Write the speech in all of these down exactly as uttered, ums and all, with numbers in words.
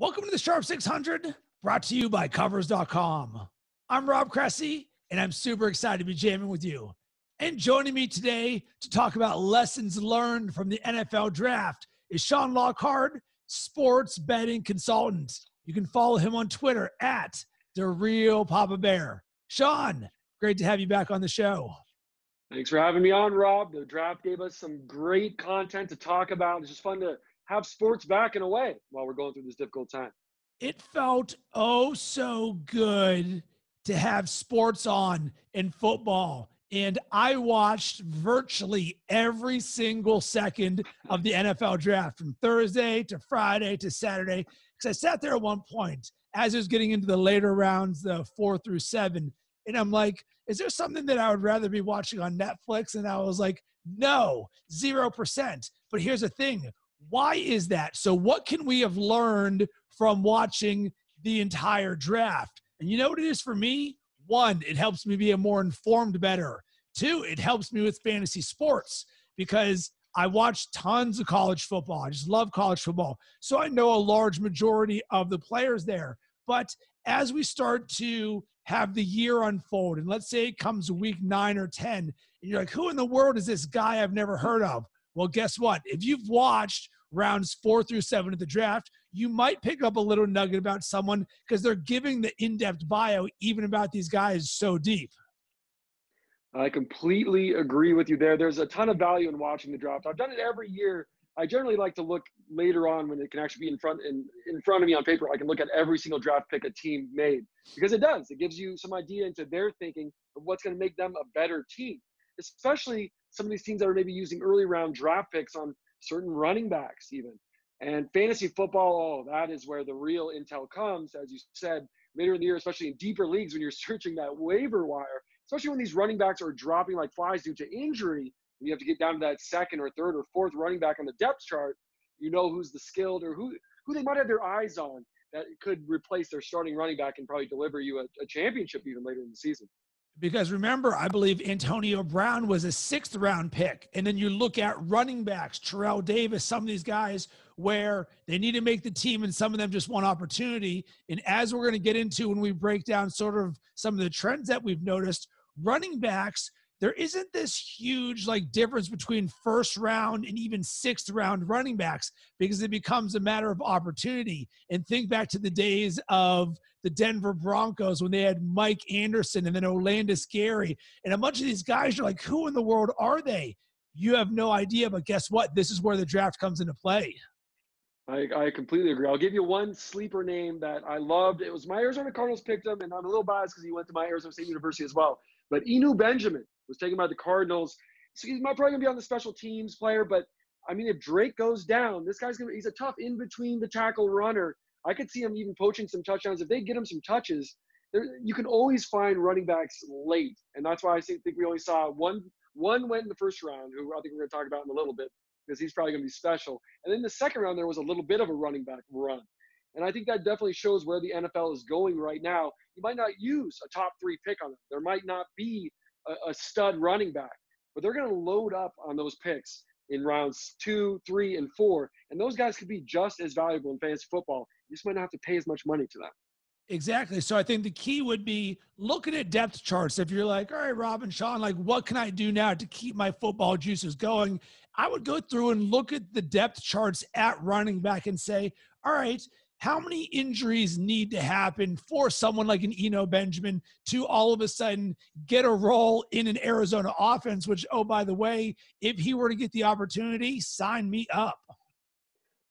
Welcome to the Sharp six hundred, brought to you by Covers dot com. I'm Rob Cressy, and I'm super excited to be jamming with you. And joining me today to talk about lessons learned from the N F L Draft is Sean Lockhart, sports betting consultant. You can follow him on Twitter at The Real Papa Bear. Sean, great to have you back on the show. Thanks for having me on, Rob. The draft gave us some great content to talk about. It's just fun to have sports back in a way while we're going through this difficult time. It felt oh so good to have sports on in football. And I watched virtually every single second of the N F L draft from Thursday to Friday to Saturday. Because I sat there at one point as it was getting into the later rounds, the four through seven. And I'm like, is there something that I would rather be watching on Netflix? And I was like, no, zero percent. But here's the thing. Why is that? So what can we have learned from watching the entire draft? And you know what it is for me? One, it helps me be a more informed better. Two, it helps me with fantasy sports because I watch tons of college football. I just love college football. So I know a large majority of the players there. But as we start to have the year unfold, and let's say it comes week nine or ten, and you're like, who in the world is this guy I've never heard of? Well, guess what? If you've watched rounds four through seven of the draft, you might pick up a little nugget about someone because they're giving the in-depth bio even about these guys so deep. I completely agree with you there. There's a ton of value in watching the draft. I've done it every year. I generally like to look later on when it can actually be in front, in, in front of me on paper. I can look at every single draft pick a team made because it does. It gives you some idea into their thinking of what's going to make them a better team, especially some of these teams that are maybe using early round draft picks on certain running backs even. And fantasy football, oh, that is where the real intel comes, as you said, later in the year, especially in deeper leagues when you're searching that waiver wire, especially when these running backs are dropping like flies due to injury, and you have to get down to that second or third or fourth running back on the depth chart, you know who's the skilled or who, who they might have their eyes on that could replace their starting running back and probably deliver you a, a championship even later in the season. Because remember, I believe Antonio Brown was a sixth round pick. And then you look at running backs, Terrell Davis, some of these guys where they need to make the team and some of them just want opportunity. And as we're going to get into when we break down sort of some of the trends that we've noticed, running backs, there isn't this huge like difference between first round and even sixth round running backs because it becomes a matter of opportunity. And think back to the days of the Denver Broncos when they had Mike Anderson and then Orlandis Gary. And a bunch of these guys, you're like, who in the world are they? You have no idea, but guess what? This is where the draft comes into play. I, I completely agree. I'll give you one sleeper name that I loved. It was my Arizona Cardinals picked him, and I'm a little biased because he went to my Arizona State University as well. But Eno Benjamin was taken by the Cardinals. So he's probably going to be on the special teams player, but, I mean, if Drake goes down, this guy's going to – he's a tough in-between-the-tackle runner. I could see him even poaching some touchdowns. If they get him some touches, there, you can always find running backs late, and that's why I think we only saw one one went in the first round, who I think we're going to talk about in a little bit because he's probably going to be special. And then the second round, there was a little bit of a running back run, and I think that definitely shows where the N F L is going right now. You might not use a top three pick on them. There might not be a, a stud running back, but they're going to load up on those picks in rounds two, three, and four. And those guys could be just as valuable in fantasy football. You just might not have to pay as much money to them. Exactly. So I think the key would be looking at depth charts. If you're like, all right, Rob and Sean, like what can I do now to keep my football juices going? I would go through and look at the depth charts at running back and say, all right, how many injuries need to happen for someone like an Eno Benjamin to all of a sudden get a role in an Arizona offense, which, oh, by the way, if he were to get the opportunity, sign me up.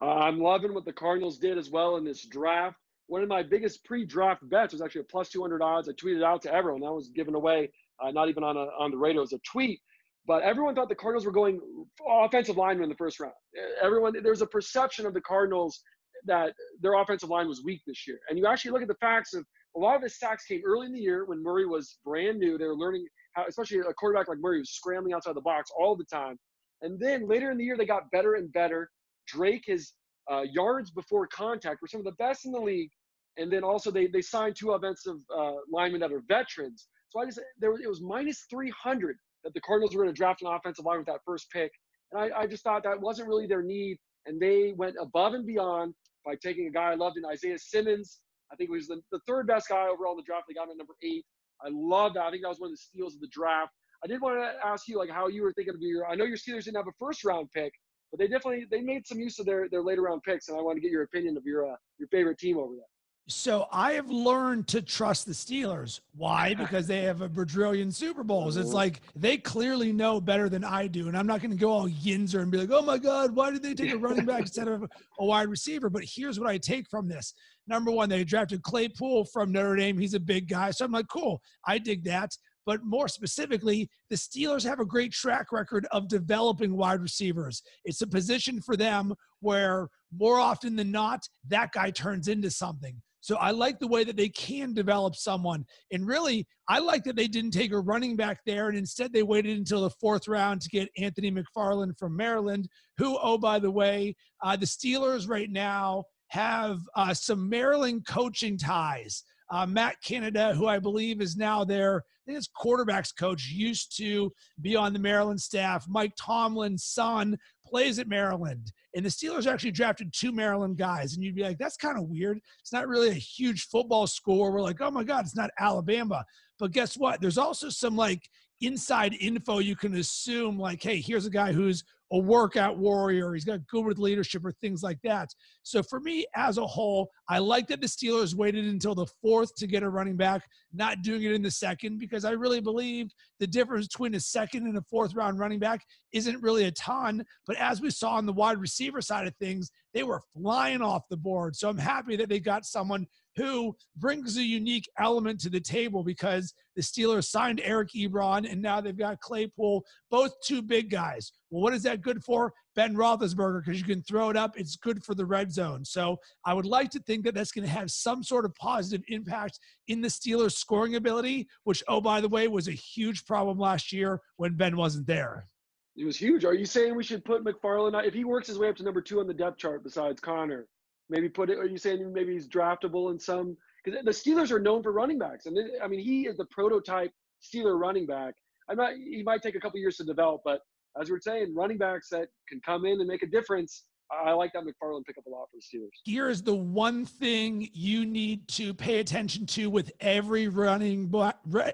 Uh, I'm loving what the Cardinals did as well in this draft. One of my biggest pre-draft bets was actually a plus two hundred odds. I tweeted out to everyone. That was given away, uh, not even on, a, on the radio as a tweet. But everyone thought the Cardinals were going offensive lineman in the first round. Everyone, there's a perception of the Cardinals that their offensive line was weak this year. And you actually look at the facts of a lot of his sacks came early in the year when Murray was brand new. They were learning how, especially a quarterback like Murray was scrambling outside the box all the time. And then later in the year, they got better and better. Drake, his uh, yards before contact were some of the best in the league. And then also they, they signed two offensive uh, linemen that are veterans. So I just, there was, it was minus three hundred that the Cardinals were going to draft an offensive line with that first pick. And I, I just thought that wasn't really their need. And they went above and beyond. by taking a guy I loved in Isaiah Simmons. I think he was the, the third best guy overall in the draft. They got him at number eight. I love that. I think that was one of the steals of the draft. I did want to ask you, like, how you were thinking of your – I know your Steelers didn't have a first-round pick, but they definitely – they made some use of their, their later-round picks, and I want to get your opinion of your uh, your favorite team over there. So I have learned to trust the Steelers. Why? Because they have a quadrillion Super Bowls. It's like they clearly know better than I do, and I'm not going to go all yinzer and be like, oh, my God, why did they take a running back instead of a wide receiver? But here's what I take from this. Number one, they drafted Claypool from Notre Dame. He's a big guy. So I'm like, cool, I dig that. But more specifically, the Steelers have a great track record of developing wide receivers. It's a position for them where more often than not, that guy turns into something. So I like the way that they can develop someone. And really, I like that they didn't take a running back there, and instead they waited until the fourth round to get Anthony McFarland from Maryland, who, oh, by the way, uh, the Steelers right now have uh, some Maryland coaching ties. Uh, Matt Canada, who I believe is now their his quarterback's coach, used to be on the Maryland staff. Mike Tomlin's son plays at Maryland. And the Steelers actually drafted two Maryland guys. And you'd be like, that's kind of weird. It's not really a huge football school. We're like, oh, my God, it's not Alabama. But guess what? There's also some, like, inside info you can assume, like, hey, here's a guy who's a workout warrior. He's got good with leadership or things like that. So for me as a whole, I like that the Steelers waited until the fourth to get a running back, not doing it in the second, because I really believe the difference between a second and a fourth round running back isn't really a ton. But as we saw on the wide receiver side of things, they were flying off the board. So I'm happy that they got someone who brings a unique element to the table, because the Steelers signed Eric Ebron, and now they've got Claypool, both two big guys. Well, what is that good for? Ben Roethlisberger, because you can throw it up. It's good for the red zone. So I would like to think that that's going to have some sort of positive impact in the Steelers' scoring ability, which, oh, by the way, was a huge problem last year when Ben wasn't there. It was huge. Are you saying we should put McFarland, if he works his way up to number two on the depth chart besides Connor, maybe put it, are you saying maybe he's draftable in some? Because the Steelers are known for running backs. And I mean, he is the prototype Steeler running back. I'm not, he might take a couple years to develop, but as we're saying, running backs that can come in and make a difference, I like that McFarland pick up a lot for the Steelers. Here is the one thing you need to pay attention to with every running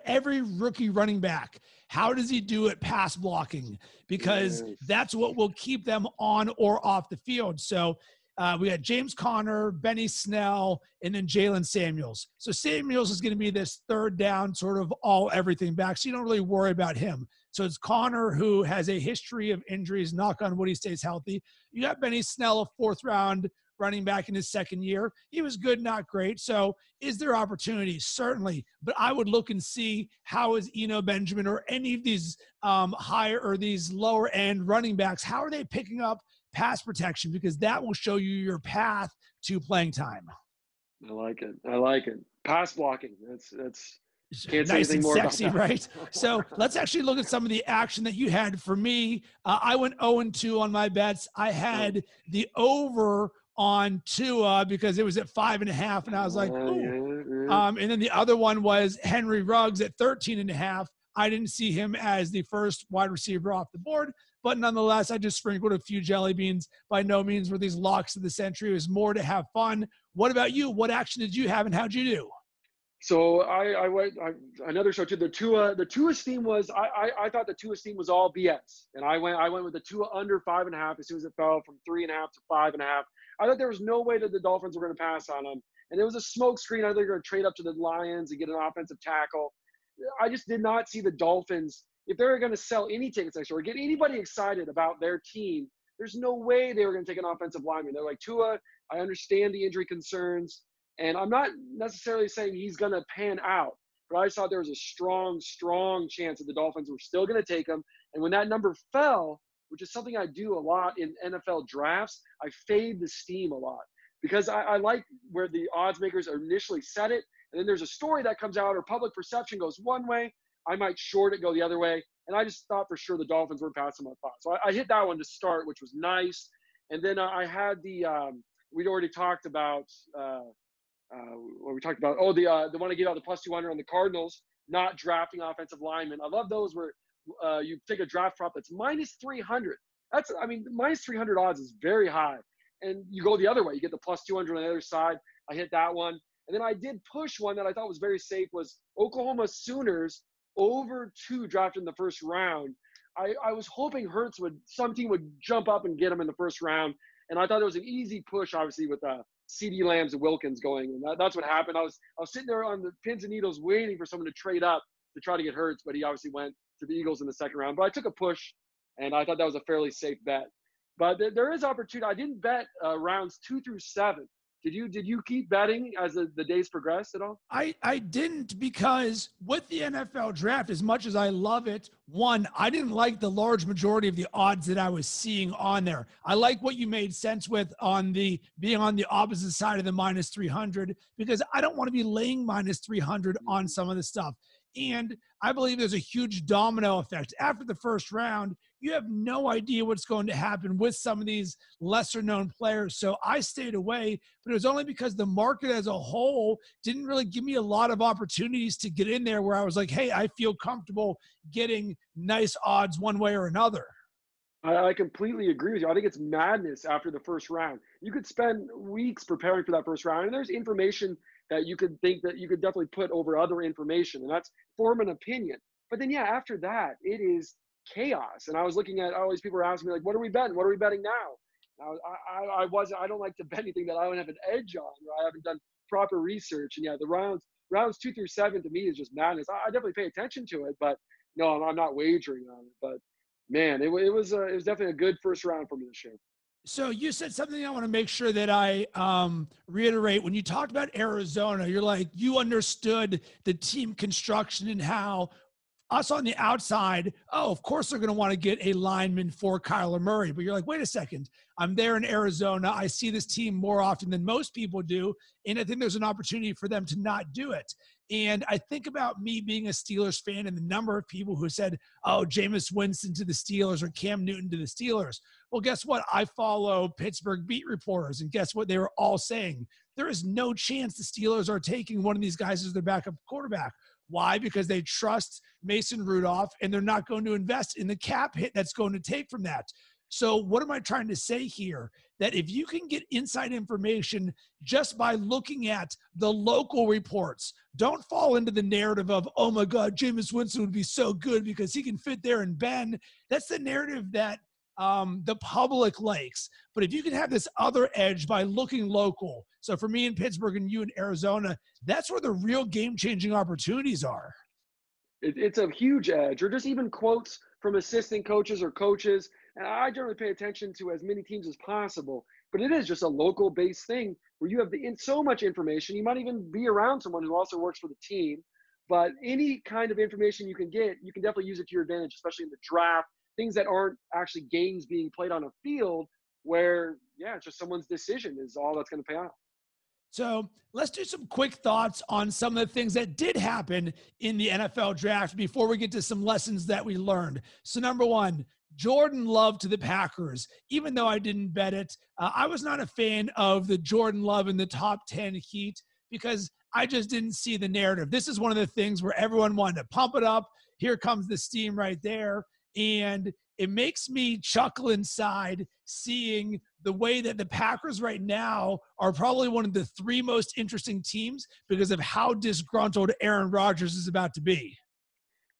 every rookie running back. How does he do at pass blocking? Because yeah. that's what will keep them on or off the field. So Uh, we got James Conner, Benny Snell, and then Jalen Samuels. So Samuels is going to be this third down sort of all everything back, so you don't really worry about him. So it's Conner, who has a history of injuries, knock on wood, he stays healthy. You got Benny Snell, a fourth-round running back in his second year. He was good, not great. So is there opportunity? Certainly. But I would look and see how is Eno Benjamin or any of these um, higher or these lower-end running backs, how are they picking up pass protection, because that will show you your path to playing time. I like it. I like it. Pass blocking. That's that's can't nice say and more sexy, right? So let's actually look at some of the action that you had. For me, uh, I went oh and two on my bets. I had the over on Tua because it was at five and a half, and I was like, ooh. Um, and then the other one was Henry Ruggs at thirteen and a half. I didn't see him as the first wide receiver off the board, but nonetheless, I just sprinkled a few jelly beans. By no means were these locks of the century. It was more to have fun. What about you? What action did you have, and how'd you do? So I, I went I, another show too. The Tua, the Tua theme was I, I I thought the Tua theme was all B S, and I went I went with the Tua under five and a half as soon as it fell from three and a half to five and a half. I thought there was no way that the Dolphins were going to pass on him, and there was a smoke screen. I thought they were going to trade up to the Lions and get an offensive tackle. I just did not see the Dolphins. If they were going to sell any tickets next year or get anybody excited about their team, there's no way they were going to take an offensive lineman. They're like, Tua, I understand the injury concerns, and I'm not necessarily saying he's going to pan out, but I saw there was a strong, strong chance that the Dolphins were still going to take him. And when that number fell, which is something I do a lot in N F L drafts, I fade the steam a lot because I, I like where the odds makers initially set it. And then there's a story that comes out or public perception goes one way. I might short it, go the other way. And I just thought for sure the Dolphins were passing my thought. So I, I hit that one to start, which was nice. And then uh, I had the um, – we'd already talked about uh, – uh, what we talked about – oh, the uh, the one I gave out, the plus two hundred on the Cardinals, not drafting offensive linemen. I love those where uh, you take a draft prop that's minus three hundred. That's – I mean, minus three hundred odds is very high. and you go the other way. You get the plus two hundred on the other side. I hit that one. And then I did push one that I thought was very safe, was Oklahoma Sooners over two drafted in the first round. I, I was hoping Hurts would – some team would jump up and get him in the first round. And I thought it was an easy push, obviously, with uh, CeeDee Lambs and Wilkins going. And that, that's what happened. I was I was sitting there on the pins and needles waiting for someone to trade up to try to get Hurts, but he obviously went to the Eagles in the second round. But I took a push, and I thought that was a fairly safe bet. But th- there is opportunity. I didn't bet uh, rounds two through seven. Did you did you keep betting as the, the days progressed at all? I, I didn't, because with the N F L draft, as much as I love it, one, I didn't like the large majority of the odds that I was seeing on there. I like what you made sense with on the being on the opposite side of the minus three hundred, because I don't want to be laying minus three hundred on some of the stuff. And I believe there's a huge domino effect. After the first round, you have no idea what's going to happen with some of these lesser-known players. So I stayed away, but it was only because the market as a whole didn't really give me a lot of opportunities to get in there where I was like, hey, I feel comfortable getting nice odds one way or another. I completely agree with you. I think it's madness after the first round. You could spend weeks preparing for that first round, and there's information that you could think that you could definitely put over other information, and that's form an opinion. But then, yeah, after that, it is chaos. And I was looking at all these people were asking me, like, what are we betting? What are we betting now? And I, I, I wasn't, I don't like to bet anything that I don't have an edge on, or I haven't done proper research. And yeah, the rounds, rounds two through seven to me is just madness. I, I definitely pay attention to it, but no, I'm, I'm not wagering on it. But man, it, it was, a, it was definitely a good first round for me this year. So you said something I want to make sure that I um, reiterate. When you talked about Arizona, you're like, you understood the team construction and how us on the outside, oh, of course they're going to want to get a lineman for Kyler Murray. But you're like, wait a second, I'm there in Arizona. I see this team more often than most people do, and I think there's an opportunity for them to not do it. And I think about me being a Steelers fan and the number of people who said, oh, Jameis Winston to the Steelers or Cam Newton to the Steelers. Well, guess what? I follow Pittsburgh beat reporters, and guess what they were all saying? There is no chance the Steelers are taking one of these guys as their backup quarterback. Why? Because they trust Mason Rudolph, and they're not going to invest in the cap hit that's going to take from that. So what am I trying to say here? That if you can get inside information just by looking at the local reports, don't fall into the narrative of, oh my God, Jameis Winston would be so good because he can fit there and bend. That's the narrative that um, the public likes. But if you can have this other edge by looking local. So for me in Pittsburgh and you in Arizona, that's where the real game-changing opportunities are. It, it's a huge edge, or just even quotes from assistant coaches or coaches. And I generally pay attention to as many teams as possible, but it is just a local-based thing where you have the, in so much information. You might even be around someone who also works for the team, but any kind of information you can get, you can definitely use it to your advantage, especially in the draft, things that aren't actually games being played on a field where, yeah, it's just someone's decision is all that's going to pay off. So let's do some quick thoughts on some of the things that did happen in the N F L draft before we get to some lessons that we learned. So number one, Jordan Love to the Packers. Even though I didn't bet it, uh, I was not a fan of the Jordan Love in the top ten heat because I just didn't see the narrative. This is one of the things where everyone wanted to pump it up. Here comes the steam right there. And it makes me chuckle inside seeing the way that the Packers right now are probably one of the three most interesting teams because of how disgruntled Aaron Rodgers is about to be.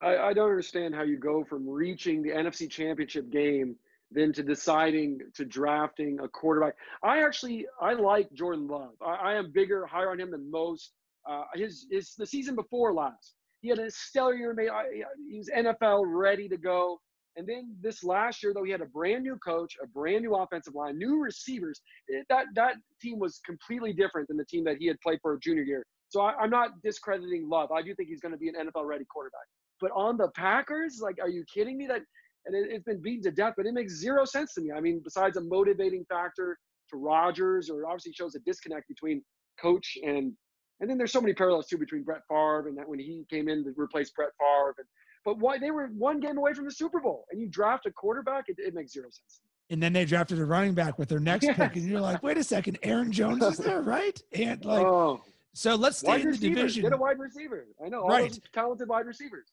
I, I don't understand how you go from reaching the N F C Championship game then to deciding to drafting a quarterback. I actually – I like Jordan Love. I, I am bigger, higher on him than most. Uh, his, his the season before last, he had a stellar year. Made, I, he was N F L ready to go. And then this last year, though, he had a brand-new coach, a brand-new offensive line, new receivers. It, that that team was completely different than the team that he had played for a junior year. So I, I'm not discrediting Love. I do think he's going to be an N F L-ready quarterback. But on the Packers, like, are you kidding me? That, and it, it's been beaten to death, but it makes zero sense to me. I mean, besides a motivating factor to Rodgers, or obviously shows a disconnect between coach and – and then there's so many parallels, too, between Brett Favre and that when he came in to replace Brett Favre and – but why they were one game away from the Super Bowl, and you draft a quarterback, it, it makes zero sense. And then they drafted a running back with their next yes. pick, and you're like, wait a second, Aaron Jones is there, right? And like, oh, so let's stay in the division. Get a wide receiver. I know, all right. Those talented wide receivers.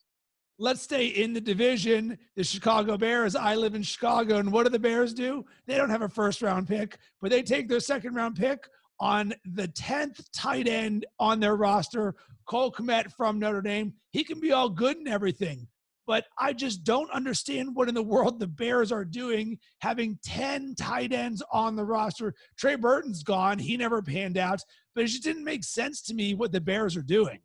let's stay in the division, the Chicago Bears. I live in Chicago, and what do the Bears do? They don't have a first-round pick, but they take their second-round pick on the tenth tight end on their roster, Cole Kmet from Notre Dame. He can be all good and everything, but I just don't understand what in the world the Bears are doing having ten tight ends on the roster. Trey Burton's gone. He never panned out, but it just didn't make sense to me what the Bears are doing.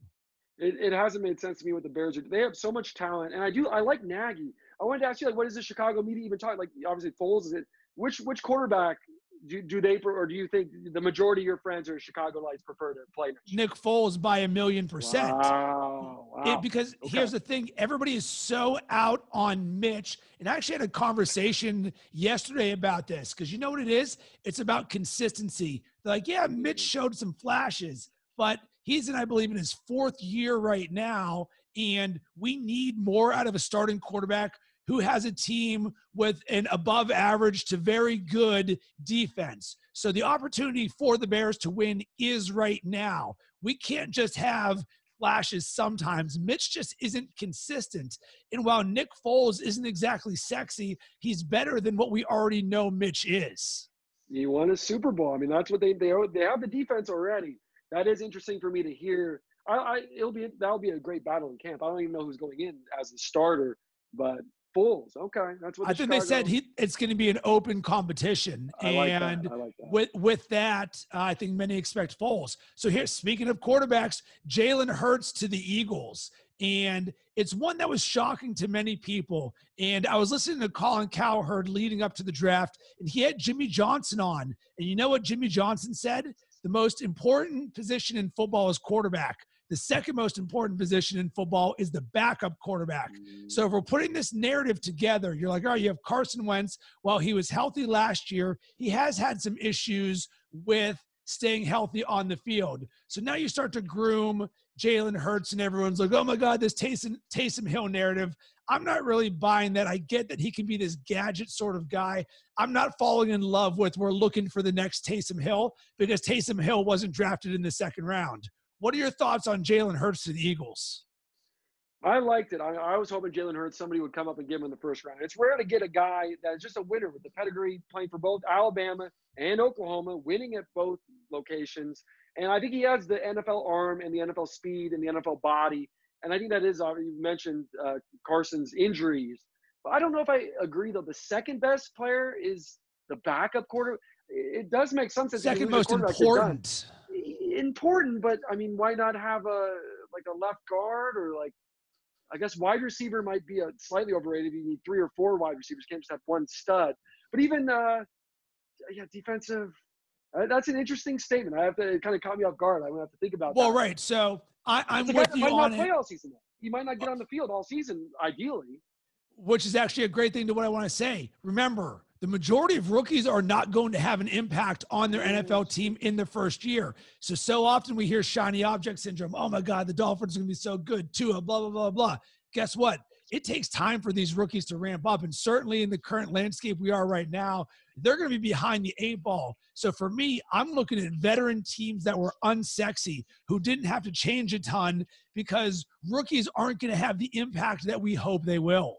It, it hasn't made sense to me what the Bears are doing. They have so much talent, and I do I like Nagy. I wanted to ask you, like, what is the Chicago media even talking? Like, obviously Foles is it. Which which quarterback do do they or do you think the majority of your friends or Chicago Lights prefer to play? Nick Foles by a million percent. Wow, wow. It, because okay. Here's the thing: everybody is so out on Mitch. And I actually had a conversation yesterday about this because you know what it is? It's about consistency. They're like, yeah, Mitch showed some flashes, but he's in, I believe, in his fourth year right now, and we need more out of a starting quarterback who has a team with an above average to very good defense. So the opportunity for the Bears to win is right now. We can't just have flashes sometimes. Mitch just isn't consistent. And while Nick Foles isn't exactly sexy, he's better than what we already know Mitch is. He won a Super Bowl. I mean, that's what they they, they have the defense already. That is interesting for me to hear. I, I it'll be that'll be a great battle in camp. I don't even know who's going in as a starter, but Foles, okay, that's what I the think Chicago... they said. He, it's going to be an open competition, I and like I like that. with with that, uh, I think many expect Foles. So here, speaking of quarterbacks, Jalen Hurts to the Eagles, and it's one that was shocking to many people. And I was listening to Colin Cowherd leading up to the draft, and he had Jimmy Johnson on, and you know what Jimmy Johnson said? The most important position in football is quarterback. The second most important position in football is the backup quarterback. So if we're putting this narrative together, you're like, all right, you have Carson Wentz. Well, he was healthy last year. He has had some issues with staying healthy on the field. So now you start to groom Jalen Hurts, and everyone's like, oh, my God, this Taysom, Taysom Hill narrative. I'm not really buying that. I get that he can be this gadget sort of guy. I'm not falling in love with we're looking for the next Taysom Hill because Taysom Hill wasn't drafted in the second round. What are your thoughts on Jalen Hurts to the Eagles? I liked it. I, I was hoping Jalen Hurts, somebody would come up and give him in the first round. It's rare to get a guy that's just a winner with the pedigree playing for both Alabama and Oklahoma, winning at both locations. And I think he has the N F L arm and the N F L speed and the N F L body. And I think that is, you mentioned uh, Carson's injuries. But I don't know if I agree, though. The second best player is the backup quarterback. It does make some sense. Second most important. Important, but, I mean, why not have a like a left guard or, like, I guess wide receiver might be a slightly overrated. You need three or four wide receivers. You can't just have one stud. But even, uh, yeah, defensive uh, – that's an interesting statement. I have to – it kind of caught me off guard. I'm going to have to think about well, that. Well, right. So – I, I'm with you on it. He might not get on the field all season, ideally. Which is actually a great thing to what I want to say. Remember, the majority of rookies are not going to have an impact on their N F L team in the first year. So, so often we hear shiny object syndrome. Oh, my God, the Dolphins are going to be so good. Tua, blah, blah, blah, blah. Guess what? It takes time for these rookies to ramp up. And certainly in the current landscape we are right now, they're going to be behind the eight ball. So for me, I'm looking at veteran teams that were unsexy, who didn't have to change a ton because rookies aren't going to have the impact that we hope they will.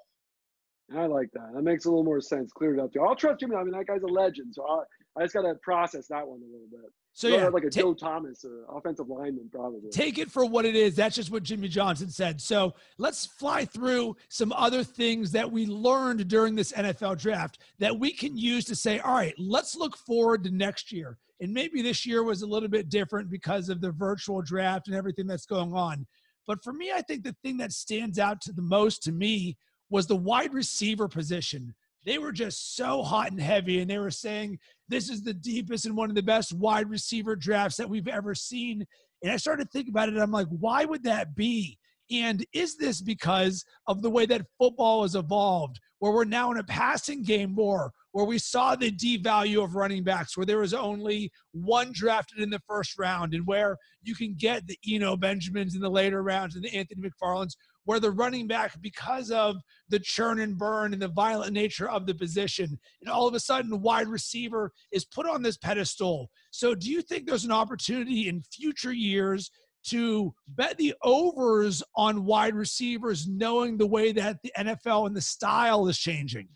I like that. That makes a little more sense. Cleared up. I'll trust Jimmy. I mean, that guy's a legend. So I'll, I just got to process that one a little bit. So, yeah, like a Joe Thomas or offensive lineman, probably. Take it for what it is. That's just what Jimmy Johnson said. So let's fly through some other things that we learned during this N F L draft that we can use to say, all right, let's look forward to next year. And maybe this year was a little bit different because of the virtual draft and everything that's going on. But for me, I think the thing that stands out to the most to me was the wide receiver position. They were just so hot and heavy, and they were saying this is the deepest and one of the best wide receiver drafts that we've ever seen. And I started to think about it, and I'm like, why would that be? And is this because of the way that football has evolved, where we're now in a passing game more, where we saw the devalue of running backs, where there was only one drafted in the first round, and where you can get the Eno Benjamins in the later rounds and the Anthony McFarlands, where the running back, because of the churn and burn and the violent nature of the position, and all of a sudden wide receiver is put on this pedestal. So do you think there's an opportunity in future years to bet the overs on wide receivers, knowing the way that the N F L and the style is changing?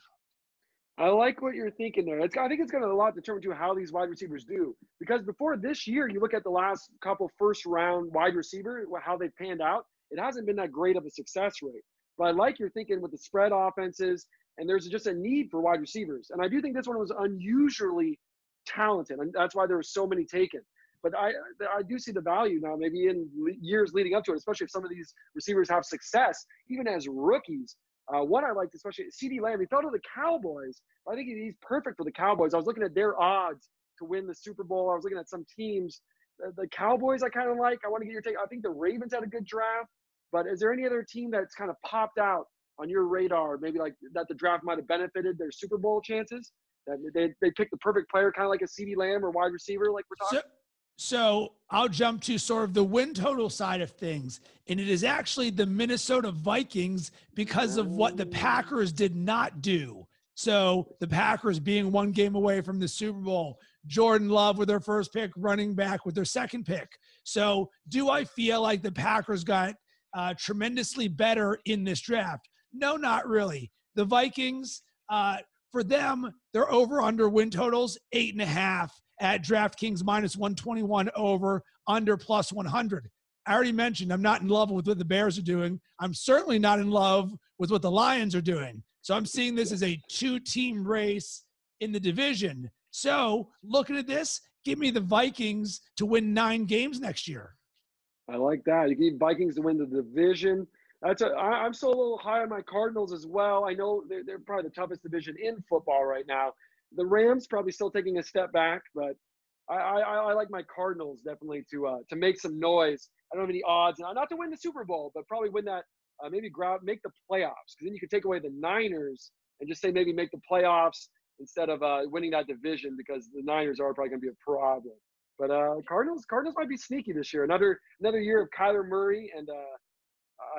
I like what you're thinking there. It's, I think it's going to a lot determine to how these wide receivers do. Because before this year, you look at the last couple first-round wide receivers, how they panned out, it hasn't been that great of a success rate. But I like your thinking with the spread offenses, and there's just a need for wide receivers. And I do think this one was unusually talented, and that's why there were so many taken. But I I do see the value now, maybe in years leading up to it, especially if some of these receivers have success, even as rookies. Uh, one I liked, especially CeeDee Lamb, he fell to the Cowboys. I think he's perfect for the Cowboys. I was looking at their odds to win the Super Bowl. I was looking at some teams. The, the Cowboys I kind of like. I want to get your take. I think the Ravens had a good draft. But is there any other team that's kind of popped out on your radar, maybe like that the draft might have benefited their Super Bowl chances? That they, they picked the perfect player, kind of like a CeeDee Lamb or wide receiver like we're talking about? So- So I'll jump to sort of the win total side of things. And it is actually the Minnesota Vikings because of what the Packers did not do. So the Packers being one game away from the Super Bowl, Jordan Love with their first pick, running back with their second pick. So do I feel like the Packers got uh, tremendously better in this draft? No, not really. The Vikings, uh, for them, they're over under win totals, eight and a half. At DraftKings minus one twenty-one over, under plus one hundred. I already mentioned I'm not in love with what the Bears are doing. I'm certainly not in love with what the Lions are doing. So I'm seeing this as a two-team race in the division. So looking at this, give me the Vikings to win nine games next year. I like that. You give Vikings to win the division. That's a, I, I'm still a little high on my Cardinals as well. I know they're, they're probably the toughest division in football right now. The Rams probably still taking a step back, but I, I, I like my Cardinals definitely to uh, to make some noise. I don't have any odds, and not to win the Super Bowl, but probably win that, uh, maybe grab, make the playoffs, because then you could take away the Niners and just say maybe make the playoffs instead of uh, winning that division, because the Niners are probably going to be a problem. But uh, Cardinals, Cardinals might be sneaky this year. Another another year of Kyler Murray, and uh,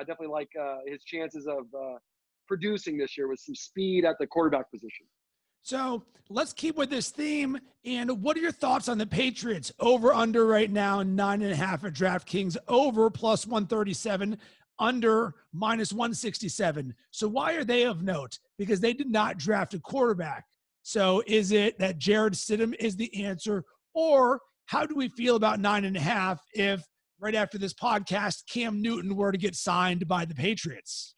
I definitely like uh, his chances of uh, producing this year with some speed at the quarterback position. So let's keep with this theme. And what are your thoughts on the Patriots? Over, under right now, nine and a half at DraftKings, over plus one thirty-seven, under minus one sixty-seven. So why are they of note? Because they did not draft a quarterback. So is it that Jared Stidham is the answer? Or how do we feel about nine and a half if right after this podcast, Cam Newton were to get signed by the Patriots?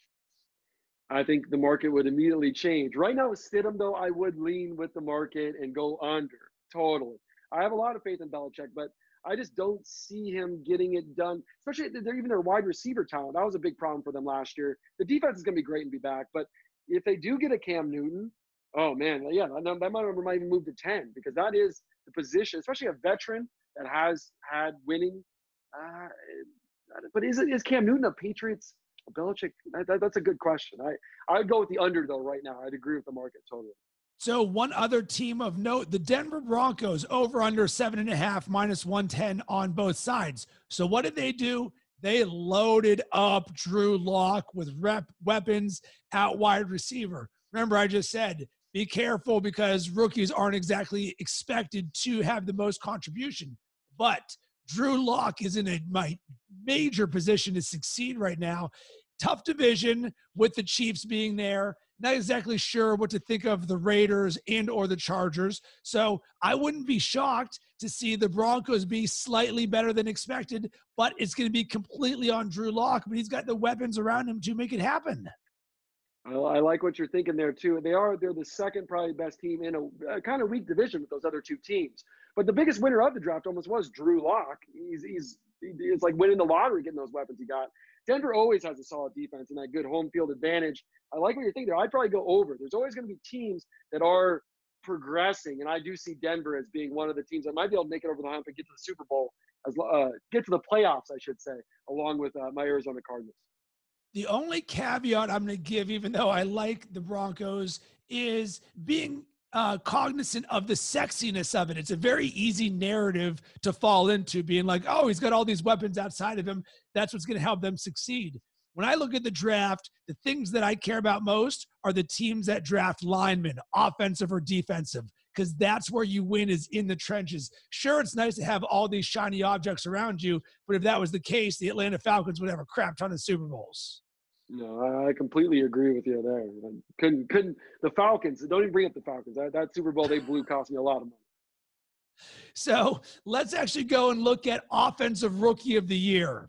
I think the market would immediately change. Right now with Stidham, though, I would lean with the market and go under, totally. I have a lot of faith in Belichick, but I just don't see him getting it done, especially they're even their wide receiver talent. That was a big problem for them last year. The defense is going to be great and be back, but if they do get a Cam Newton, oh, man, yeah, that number might even move to ten, because that is the position, especially a veteran that has had winning. Uh, but is it, is Cam Newton a Patriots – Belichick, that, that's a good question. I, I'd go with the under, though, right now. I'd agree with the market totally. So one other team of note, the Denver Broncos, over under seven and a half, minus one ten on both sides. So what did they do? They loaded up Drew Lock with rep weapons at wide receiver. Remember, I just said, be careful because rookies aren't exactly expected to have the most contribution. But Drew Lock is in a my, major position to succeed right now. Tough division with the Chiefs being there. Not exactly sure what to think of the Raiders and or the Chargers. So I wouldn't be shocked to see the Broncos be slightly better than expected, but it's going to be completely on Drew Lock. But he's got the weapons around him to make it happen. I, I like what you're thinking there, too. They are, they're the second probably best team in a, a kind of weak division with those other two teams. But the biggest winner of the draft almost was Drew Lock. He's, he's, it's like winning the lottery, getting those weapons he got. Denver always has a solid defense and that good home field advantage. I like what you're thinking there. I'd probably go over. There's always going to be teams that are progressing, and I do see Denver as being one of the teams that might be able to make it over the hump and get to the Super Bowl, as uh, get to the playoffs, I should say, along with uh, my Arizona Cardinals. The only caveat I'm going to give, even though I like the Broncos, is being – Uh, cognizant of the sexiness of it. It's a very easy narrative to fall into, being like, oh, he's got all these weapons outside of him. That's what's going to help them succeed. When I look at the draft, the things that I care about most are the teams that draft linemen, offensive or defensive, because that's where you win, is in the trenches. Sure, it's nice to have all these shiny objects around you, but if that was the case, the Atlanta Falcons would have a crap ton of Super Bowls. No, I completely agree with you there. Couldn't, couldn't the Falcons? Don't even bring up the Falcons. That, that Super Bowl they blew cost me a lot of money. So let's actually go and look at Offensive Rookie of the Year.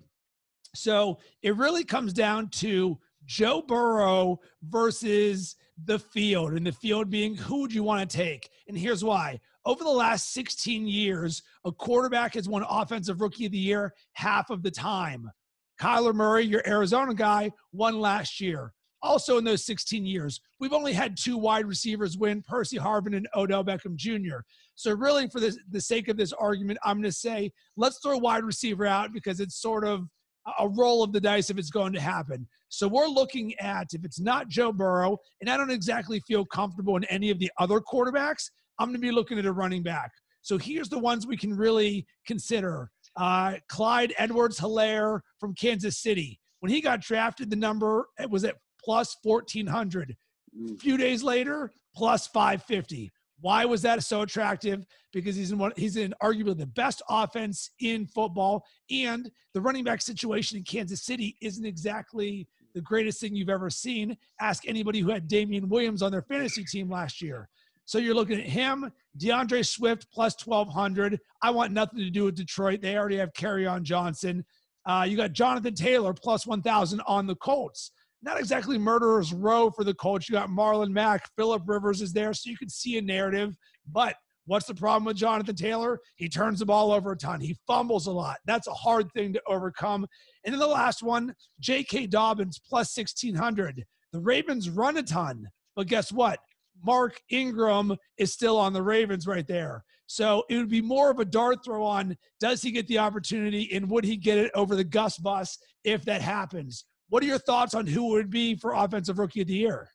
So it really comes down to Joe Burrow versus the field, and the field being who do you want to take? And here's why. Over the last sixteen years, a quarterback has won Offensive Rookie of the Year half of the time. Kyler Murray, your Arizona guy, won last year. Also in those sixteen years, we've only had two wide receivers win, Percy Harvin and Odell Beckham Junior So really, for this, the sake of this argument, I'm going to say let's throw wide receiver out because it's sort of a roll of the dice if it's going to happen. So we're looking at, if it's not Joe Burrow, and I don't exactly feel comfortable in any of the other quarterbacks, I'm going to be looking at a running back. So here's the ones we can really consider. Uh, Clyde Edwards-Helaire from Kansas City. When he got drafted, the number it was at plus fourteen hundred. A few days later, plus five fifty. Why was that so attractive? Because he's in, one, he's in arguably the best offense in football, and the running back situation in Kansas City isn't exactly the greatest thing you've ever seen. Ask anybody who had Damian Williams on their fantasy team last year. So you're looking at him, DeAndre Swift, plus twelve hundred. I want nothing to do with Detroit. They already have Kerryon Johnson. Uh, you got Jonathan Taylor, plus one thousand on the Colts. Not exactly murderer's row for the Colts. You got Marlon Mack. Phillip Rivers is there, so you can see a narrative. But what's the problem with Jonathan Taylor? He turns the ball over a ton. He fumbles a lot. That's a hard thing to overcome. And then the last one, J K. Dobbins, plus sixteen hundred. The Ravens run a ton, but guess what? Mark Ingram is still on the Ravens right there. So it would be more of a dart throw on, does he get the opportunity, and would he get it over the Gus bus if that happens? What are your thoughts on who it would be for Offensive Rookie of the Year?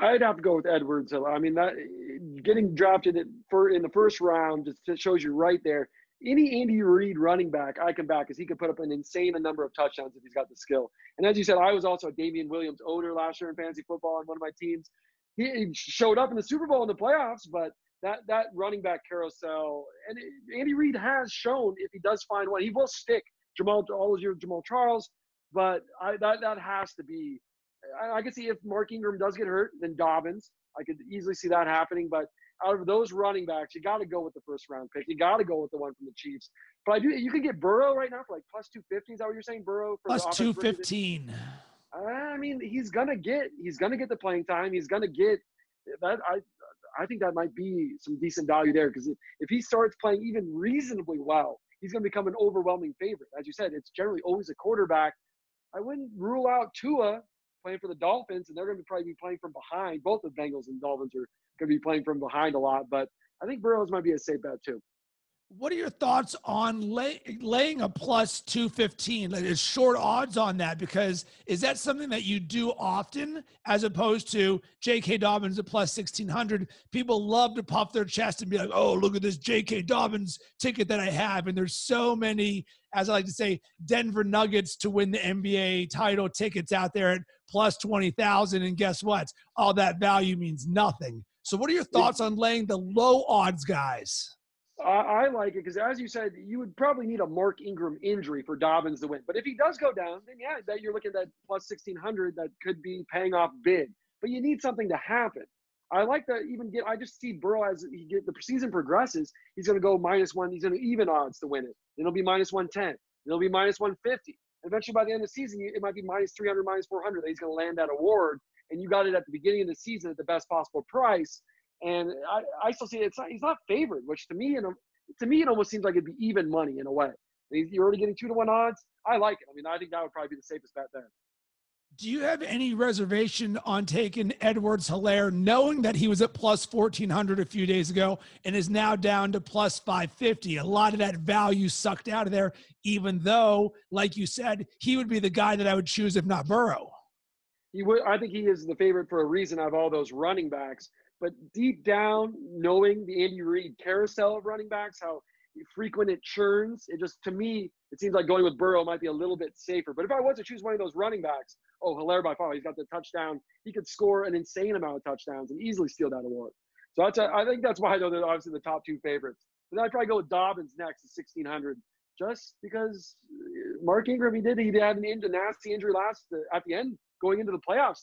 I'd have to go with Edwards. I mean, that, getting drafted for in the first round just shows you right there. Any Andy Reid running back I can back, because he could put up an insane number of touchdowns if he's got the skill. And as you said, I was also a Damian Williams owner last year in fantasy football on one of my teams. He showed up in the Super Bowl in the playoffs, but that, that running back carousel, and Andy Reid has shown if he does find one, he will stick Jamal, all those years Jamal Charles. But I, that that has to be I, – I can see if Mark Ingram does get hurt, then Dobbins. I could easily see that happening. But out of those running backs, you got to go with the first-round pick. You got to go with the one from the Chiefs. But I do, you can get Burrow right now for like plus two fifty. Is that what you're saying, Burrow? For plus two fifteen. I mean, he's going to get – he's going to get the playing time. He's going to get – that I I think that might be some decent value there, because if, if he starts playing even reasonably well, he's going to become an overwhelming favorite. As you said, it's generally always a quarterback. I wouldn't rule out Tua playing for the Dolphins, and they're going to probably be playing from behind. Both the Bengals and Dolphins are going to be playing from behind a lot, but I think Burrow's might be a safe bet too. What are your thoughts on lay, laying a plus two fifteen? Like, there's short odds on that, because is that something that you do often as opposed to J K. Dobbins at plus sixteen hundred? People love to puff their chest and be like, oh, look at this J K. Dobbins ticket that I have. And there's so many, as I like to say, Denver Nuggets to win the N B A title tickets out there at plus twenty thousand. And guess what? All that value means nothing. So what are your thoughts on laying the low odds guys? I like it because, as you said, you would probably need a Mark Ingram injury for Dobbins to win. But if he does go down, then yeah, that you're looking at that plus sixteen hundred that could be paying off big. But you need something to happen. I like that even get – I just see Burrow as he get, the season progresses, he's going to go minus one. He's going to even odds to win it. It'll be minus one ten. It'll be minus one fifty. Eventually, by the end of the season, it might be minus three hundred, minus four hundred. He's going to land that award, and you got it at the beginning of the season at the best possible price. And I, I still see it's not, he's not favored, which to me, and to me, it almost seems like it'd be even money in a way. You're already getting two to one odds. I like it. I mean, I think that would probably be the safest bet there. Do you have any reservation on taking Edwards-Helaire, knowing that he was at plus fourteen hundred a few days ago and is now down to plus five fifty? A lot of that value sucked out of there, even though, like you said, he would be the guy that I would choose if not Burrow. He would. I think he is the favorite for a reason out of all those running backs. But deep down, knowing the Andy Reid carousel of running backs, how frequent it churns, it just, to me, it seems like going with Burrow might be a little bit safer. But if I was to choose one of those running backs, oh, Helaire by far, he's got the touchdown. He could score an insane amount of touchdowns and easily steal that award. So that's a, I think that's why I know they're obviously the top two favorites. But I'd probably go with Dobbins next at sixteen hundred, just because Mark Ingram, he did, he had an injury, nasty injury last uh, at the end going into the playoffs.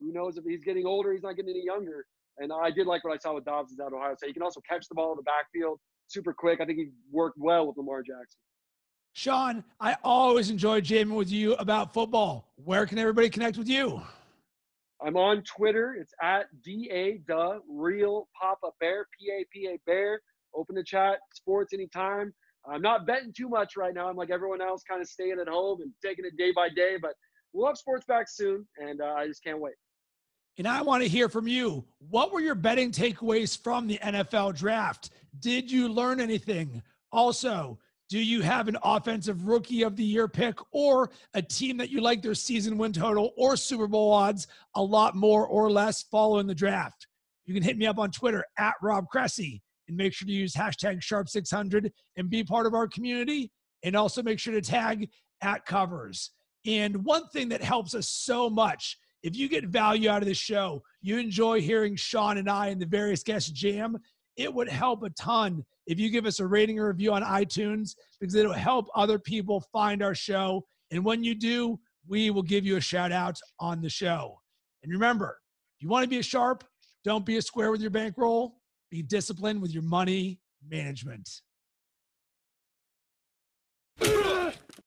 Who knows if he's getting older, he's not getting any younger. And I did like what I saw with Dobbins out of Ohio State. He can also catch the ball in the backfield super quick. I think he worked well with Lamar Jackson. Sean, I always enjoy jamming with you about football. Where can everybody connect with you? I'm on Twitter. It's at D A, the real Papa Bear, P A P A Bear. Open the chat, sports anytime. I'm not betting too much right now. I'm like everyone else, kind of staying at home and taking it day by day. But we'll have sports back soon, and uh, I just can't wait. And I want to hear from you. What were your betting takeaways from the N F L draft? Did you learn anything? Also, do you have an offensive rookie of the year pick or a team that you like their season win total or Super Bowl odds a lot more or less following the draft? You can hit me up on Twitter at Rob Cressy, and make sure to use hashtag Sharp six hundred and be part of our community. And also make sure to tag at Covers. And one thing that helps us so much, if you get value out of this show, you enjoy hearing Sean and I and the various guests jam, it would help a ton if you give us a rating or review on iTunes, because it'll help other people find our show. And when you do, we will give you a shout out on the show. And remember, if you want to be a sharp, don't be a square with your bankroll. Be disciplined with your money management.